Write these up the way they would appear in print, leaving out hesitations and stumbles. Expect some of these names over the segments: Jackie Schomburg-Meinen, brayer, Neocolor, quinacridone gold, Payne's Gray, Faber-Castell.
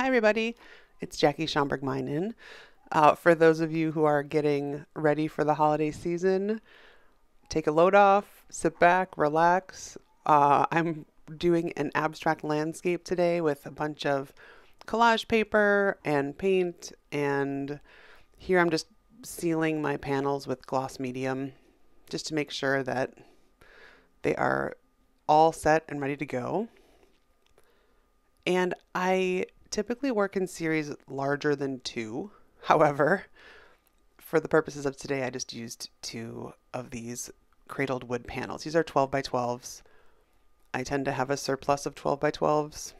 Hi everybody, it's Jackie Schomburg-Meinen. For those of you who are getting ready for the holiday season, take a load off, sit back, relax. I'm doing an abstract landscape today with a bunch of collage paper and paint, and here I'm just sealing my panels with gloss medium just to make sure that they are all set and ready to go. And I typically work in series larger than two. However, for the purposes of today, I just used two of these cradled wood panels. These are 12 by 12s. I tend to have a surplus of 12 by 12s.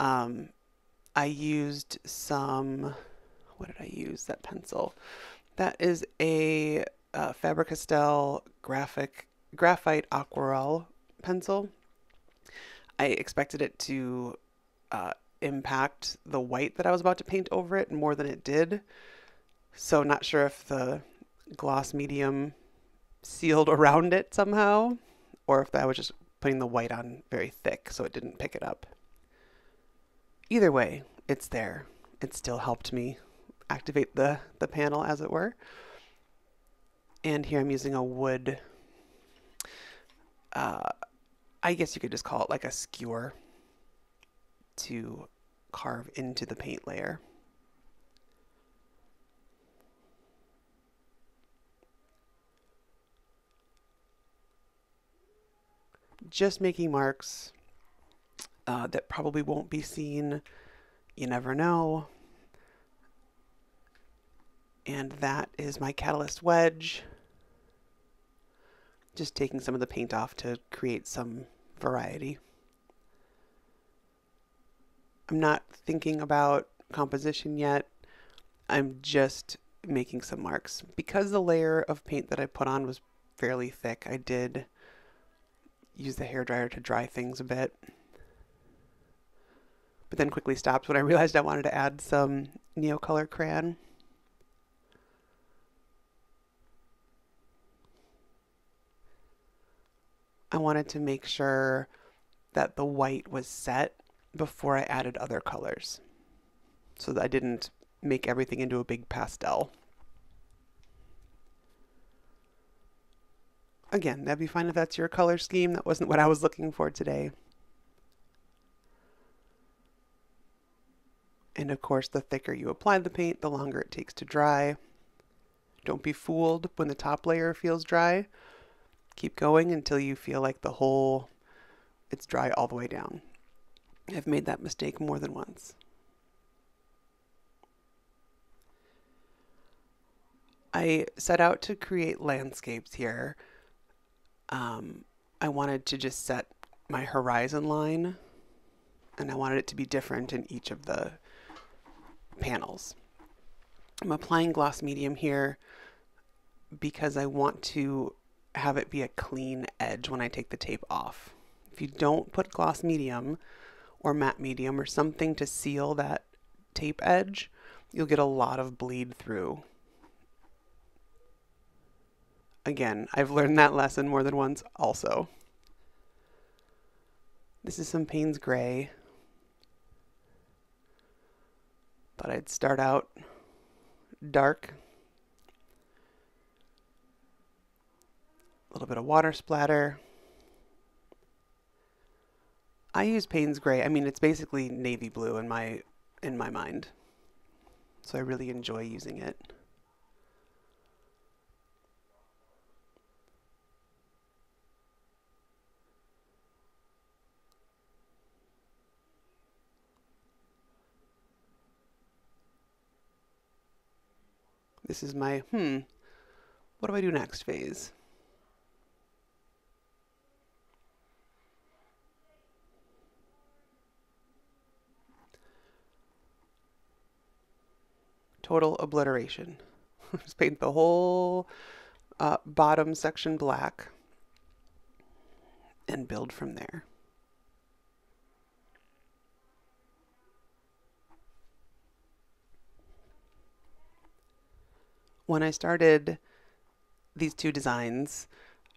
I used some, what did I use? That pencil. That is a Faber-Castell graphite aquarelle pencil. I expected it to impact the white that I was about to paint over it more than it did. So not sure if the gloss medium sealed around it somehow, or if I was just putting the white on very thick so it didn't pick it up. Either way, it's there. It still helped me activate the panel, as it were. And here I'm using a wood, I guess you could just call it like a skewer, to carve into the paint layer. Just making marks that probably won't be seen. You never know. And that is my catalyst wedge. Just taking some of the paint off to create some variety. I'm not thinking about composition yet. I'm just making some marks. Because the layer of paint that I put on was fairly thick, I did use the hairdryer to dry things a bit, but then quickly stopped when I realized I wanted to add some Neocolor crayon. I wanted to make sure that the white was set before I added other colors, so that I didn't make everything into a big pastel. Again, that'd be fine if that's your color scheme. That wasn't what I was looking for today. And of course, the thicker you apply the paint, the longer it takes to dry. Don't be fooled when the top layer feels dry. Keep going until you feel like the whole, it's dry all the way down. I've made that mistake more than once. I set out to create landscapes here. I wanted to just set my horizon line, and I wanted it to be different in each of the panels. I'm applying gloss medium here because I want to have it be a clean edge when I take the tape off. If you don't put gloss medium or matte medium or something to seal that tape edge, you'll get a lot of bleed through. Again, I've learned that lesson more than once also. This is some Payne's Gray. Thought I'd start out dark. A little bit of water splatter. I use Payne's Gray. I mean, it's basically navy blue in my mind, so I really enjoy using it. This is my what do I do next phase. Total obliteration. Just paint the whole bottom section black and build from there. When I started these two designs,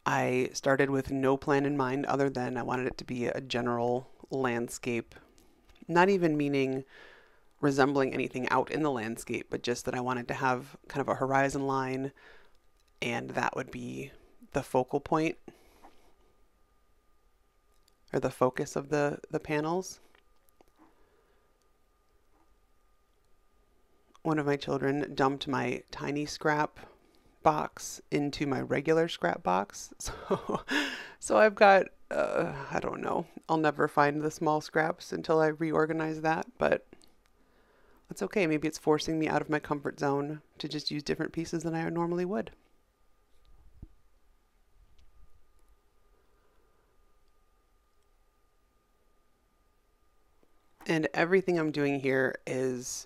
I started with no plan in mind other than I wanted it to be a general landscape not even meaning resembling anything out in the landscape, but just that I wanted to have kind of a horizon line, and that would be the focal point or the focus of the panels. One of my children dumped my tiny scrap box into my regular scrap box, so I've got I don't know, I'll never find the small scraps until I reorganize that, but that's okay. Maybe it's forcing me out of my comfort zone to just use different pieces than I normally would. And everything I'm doing here is,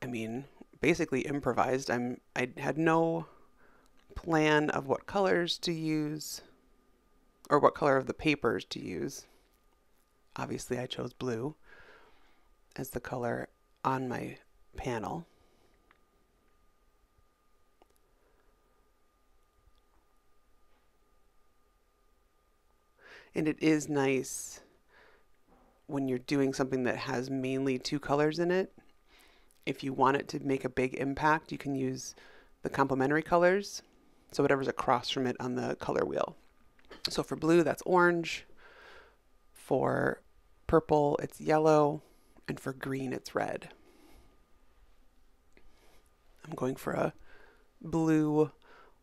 I mean, basically improvised. I had no plan of what colors to use or what color of the papers to use. Obviously, I chose blue as the color on my panel. And it is nice when you're doing something that has mainly two colors in it. If you want it to make a big impact, you can use the complementary colors. So whatever's across from it on the color wheel. So for blue, that's orange. For purple, it's yellow. And for green, it's red. I'm going for a blue,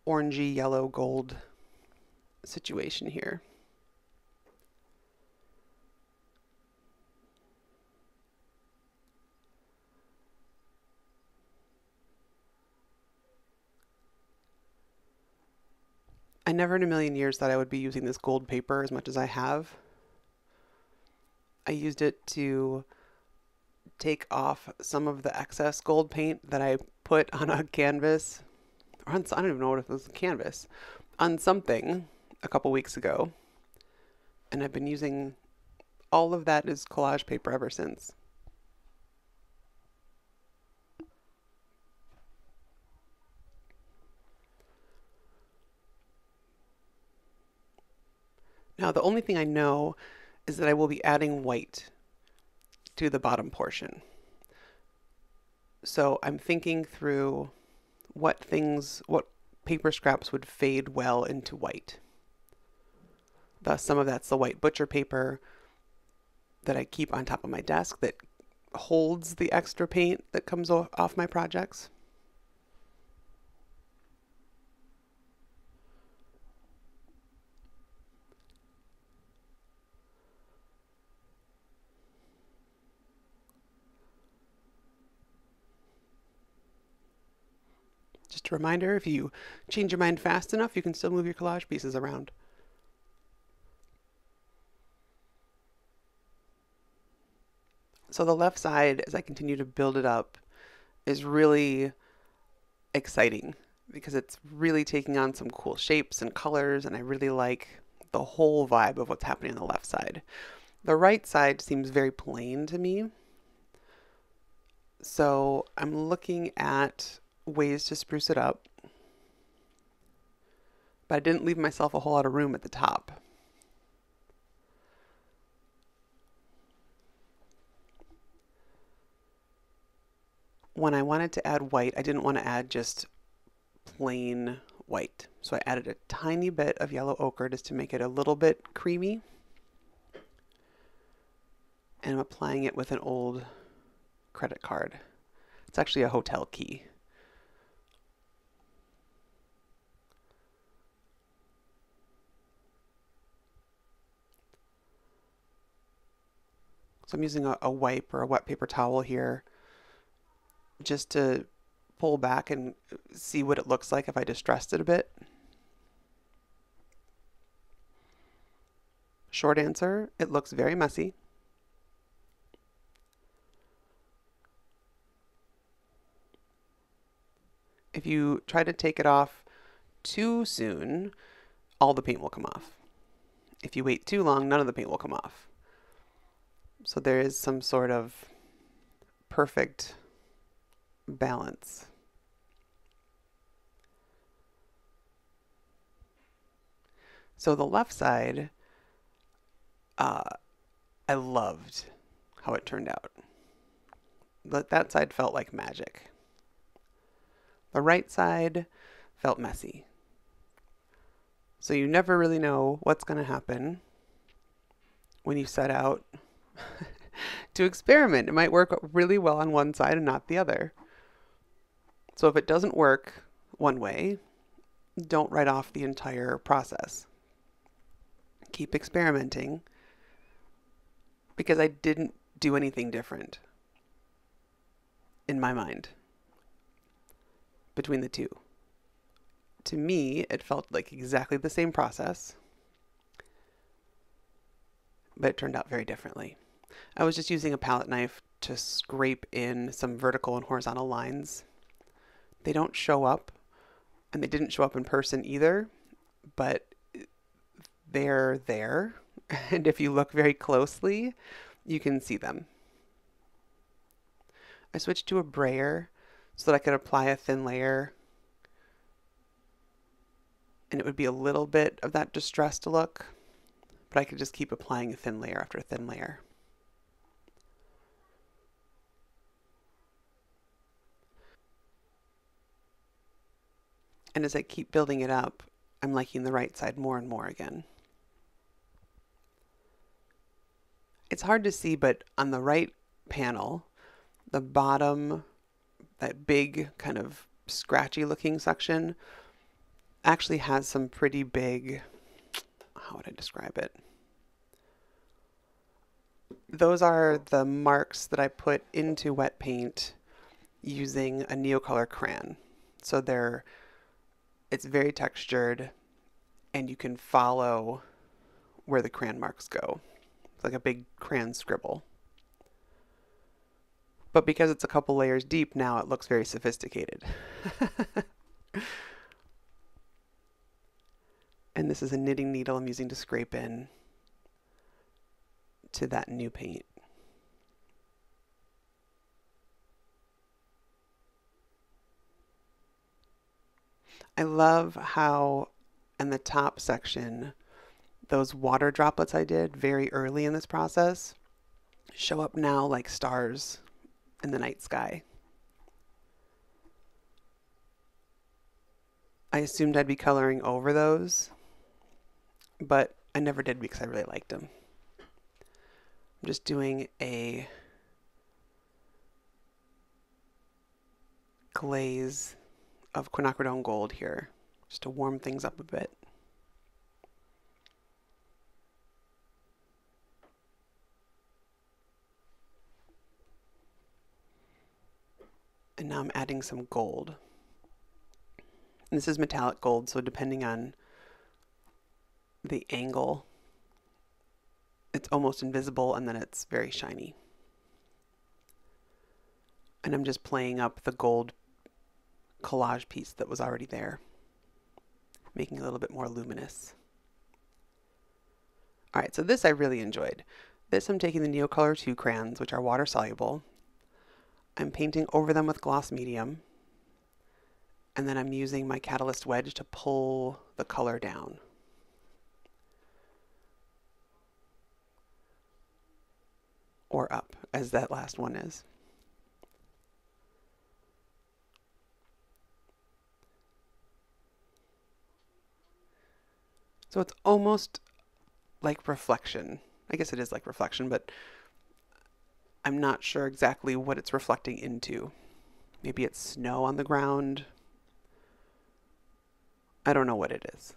orangey, yellow, gold situation here. I never in a million years thought I would be using this gold paper as much as I have. I used it to take off some of the excess gold paint that I put on a canvas, or on, I don't even know what it was, a canvas, on something a couple weeks ago. And I've been using all of that as collage paper ever since. Now, the only thing I know is that I will be adding white to the bottom portion. So I'm thinking through what paper scraps would fade well into white. Thus, some of that's the white butcher paper that I keep on top of my desk that holds the extra paint that comes off my projects. Just a reminder, if you change your mind fast enough, you can still move your collage pieces around. So the left side, as I continue to build it up, is really exciting because it's really taking on some cool shapes and colors, and I really like the whole vibe of what's happening on the left side. The right side seems very plain to me. So I'm looking at ways to spruce it up, but I didn't leave myself a whole lot of room at the top. When I wanted to add white, I didn't want to add just plain white, so I added a tiny bit of yellow ochre just to make it a little bit creamy, and I'm applying it with an old credit card. It's actually a hotel key. So I'm using a wipe or a wet paper towel here just to pull back and see what it looks like if I distressed it a bit. Short answer, it looks very messy. If you try to take it off too soon, all the paint will come off. If you wait too long, none of the paint will come off. So there is some sort of perfect balance. So the left side, I loved how it turned out. But that side felt like magic. The right side felt messy. So you never really know what's going to happen when you set out to experiment. It might work really well on one side and not the other. So if it doesn't work one way, don't write off the entire process. Keep experimenting, because I didn't do anything different in my mind between the two. To me, it felt like exactly the same process, but it turned out very differently. I was just using a palette knife to scrape in some vertical and horizontal lines. They don't show up, and they didn't show up in person either, but they're there. And if you look very closely, you can see them. I switched to a brayer so that I could apply a thin layer, and it would be a little bit of that distressed look, but I could just keep applying thin layer after thin layer. And as I keep building it up, I'm liking the right side more and more again. It's hard to see, but on the right panel, the bottom, that big kind of scratchy looking section, actually has some pretty big, how would I describe it? Those are the marks that I put into wet paint using a Neocolor crayon. So they're, it's very textured, and you can follow where the crayon marks go. It's like a big crayon scribble. But because it's a couple layers deep now, it looks very sophisticated. And this is a knitting needle I'm using to scrape in to that new paint. I love how in the top section, those water droplets I did very early in this process show up now like stars in the night sky. I assumed I'd be coloring over those, but I never did because I really liked them. I'm just doing a glaze of quinacridone gold here, just to warm things up a bit. And now I'm adding some gold. And this is metallic gold, so depending on the angle, it's almost invisible, and then it's very shiny. And I'm just playing up the gold collage piece that was already there, making it a little bit more luminous. All right, so this I really enjoyed. This I'm taking the Neocolor 2 crayons, which are water soluble. I'm painting over them with gloss medium, and then I'm using my catalyst wedge to pull the color down. Or up, as that last one is. So it's almost like reflection. I guess it is like reflection, but I'm not sure exactly what it's reflecting into. Maybe it's snow on the ground. I don't know what it is.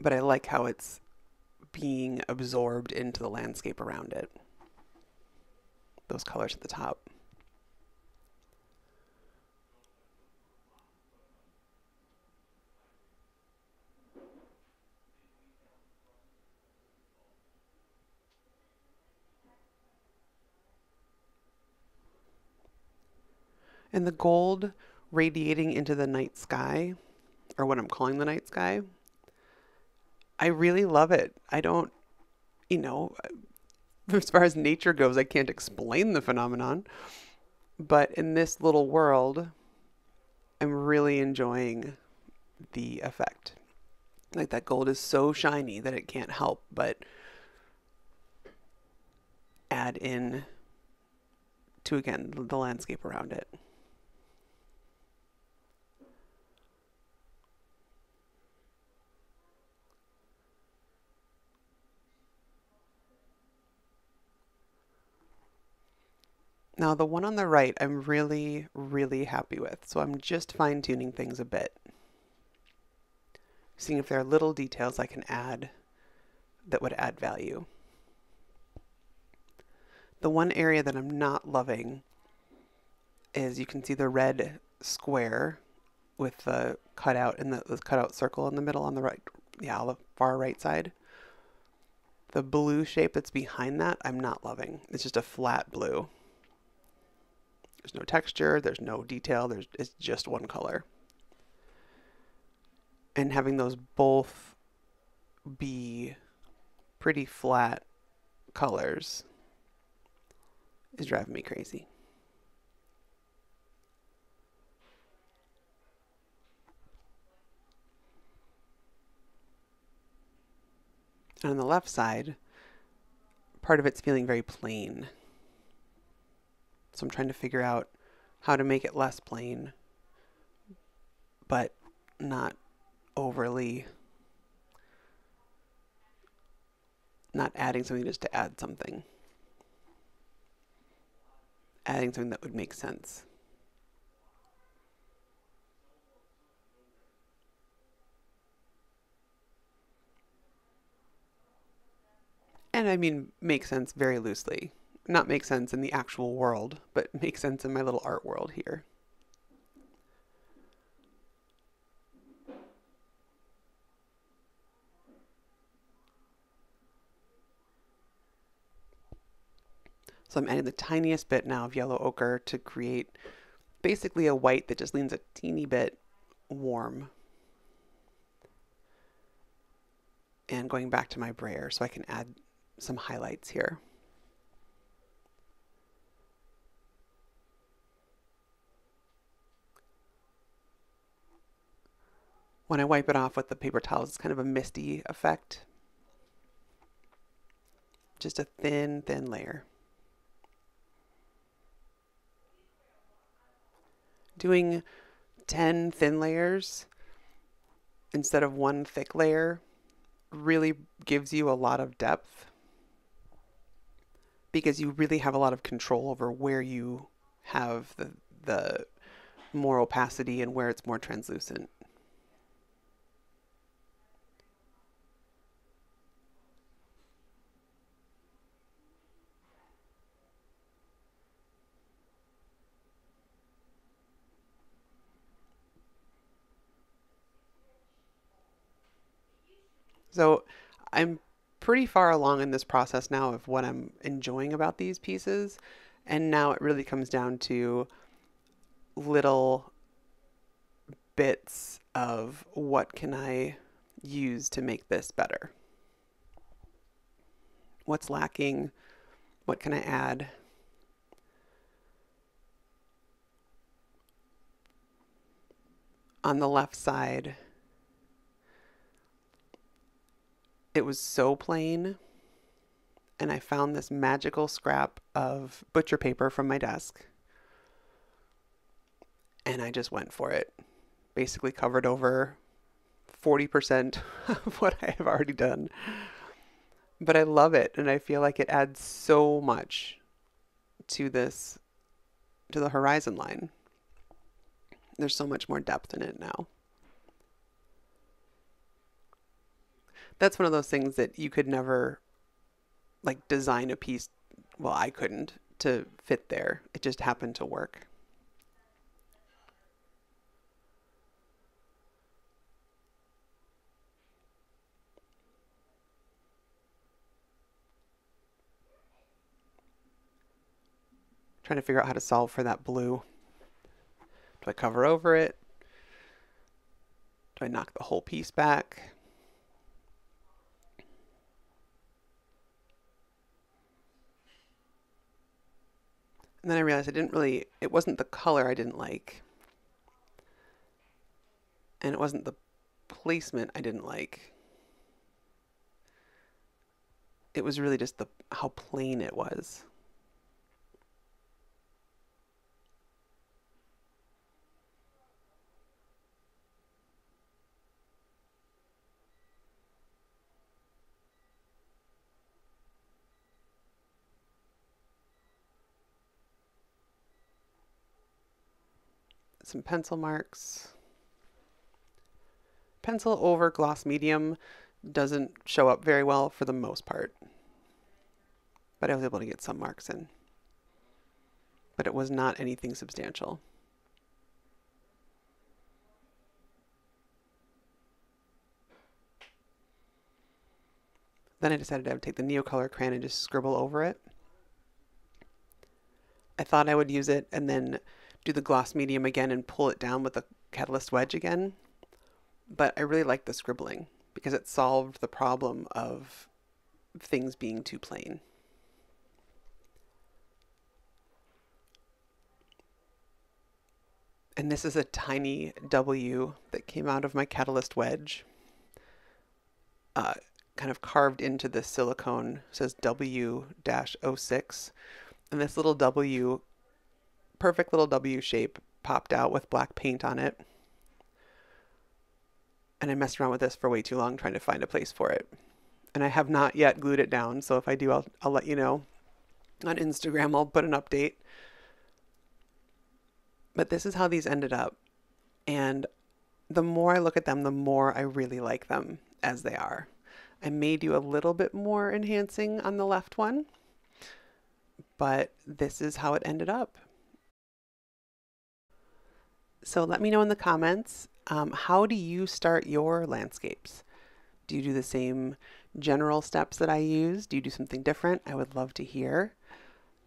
But I like how it's being absorbed into the landscape around it. Those colors at the top. And the gold radiating into the night sky, or what I'm calling the night sky, I really love it. I don't, you know, as far as nature goes, I can't explain the phenomenon. But in this little world, I'm really enjoying the effect. Like that gold is so shiny that it can't help but add in to, again, the landscape around it. Now the one on the right, I'm really, really happy with. So I'm just fine tuning things a bit. Seeing if there are little details I can add that would add value. The one area that I'm not loving is you can see the red square with the cutout and the cutout circle in the middle on the right, yeah, on the far right side. The blue shape that's behind that, I'm not loving. It's just a flat blue. There's no texture, there's no detail, it's just one color. And having those both be pretty flat colors is driving me crazy. And on the left side, part of it's feeling very plain. So I'm trying to figure out how to make it less plain, but not overly, not adding something just to add something. Adding something that would make sense. And I mean, make sense very loosely. Not make sense in the actual world, but make sense in my little art world here. So I'm adding the tiniest bit now of yellow ochre to create basically a white that just leans a teeny bit warm. And going back to my brayer so I can add some highlights here. When I wipe it off with the paper towels, it's kind of a misty effect. Just a thin, thin layer. Doing 10 thin layers instead of one thick layer really gives you a lot of depth because you really have a lot of control over where you have the more opacity and where it's more translucent. So I'm pretty far along in this process now of what I'm enjoying about these pieces. And now it really comes down to little bits of what can I use to make this better? What's lacking? What can I add? On the left side, it was so plain, and I found this magical scrap of butcher paper from my desk, and I just went for it. Basically covered over 40% of what I have already done. But I love it, and I feel like it adds so much to this, to the horizon line. There's so much more depth in it now. That's one of those things that you could never, like, design a piece, well, I couldn't, to fit there. It just happened to work. Trying to figure out how to solve for that blue. Do I cover over it? Do I knock the whole piece back? And then I realized I didn't really, it wasn't the color I didn't like. And it wasn't the placement I didn't like. It was really just how plain it was. some pencil marks. Pencil over gloss medium doesn't show up very well for the most part, but I was able to get some marks in, but it was not anything substantial. Then I decided I would take the Neocolor crayon and just scribble over it. I thought I would use it and then do the gloss medium again and pull it down with a catalyst wedge again, but I really liked the scribbling because it solved the problem of things being too plain. And this is a tiny W that came out of my catalyst wedge, kind of carved into this silicone. It says W-06, and this little W, perfect little W shape, popped out with black paint on it. And I messed around with this for way too long trying to find a place for it. And I have not yet glued it down, so if I do, I'll let you know. On Instagram, I'll put an update. But this is how these ended up. And the more I look at them, the more I really like them as they are. I may do a little bit more enhancing on the left one, but this is how it ended up. So let me know in the comments, how do you start your landscapes? Do you do the same general steps that I use? Do you do something different? I would love to hear.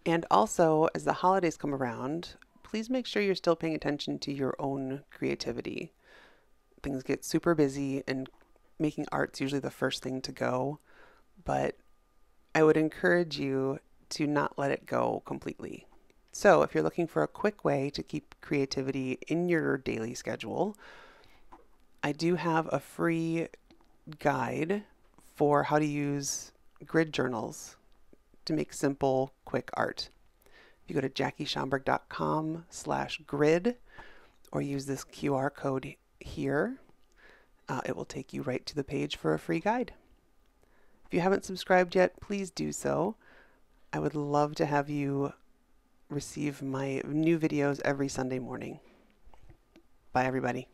And also, as the holidays come around, please make sure you're still paying attention to your own creativity. Things get super busy and making art's usually the first thing to go, but I would encourage you to not let it go completely. So if you're looking for a quick way to keep creativity in your daily schedule, I do have a free guide for how to use grid journals to make simple, quick art. If you go to JackieSchomburg.com/grid or use this QR code here, it will take you right to the page for a free guide. If you haven't subscribed yet, please do so. I would love to have you receive my new videos every Sunday morning. Bye, everybody.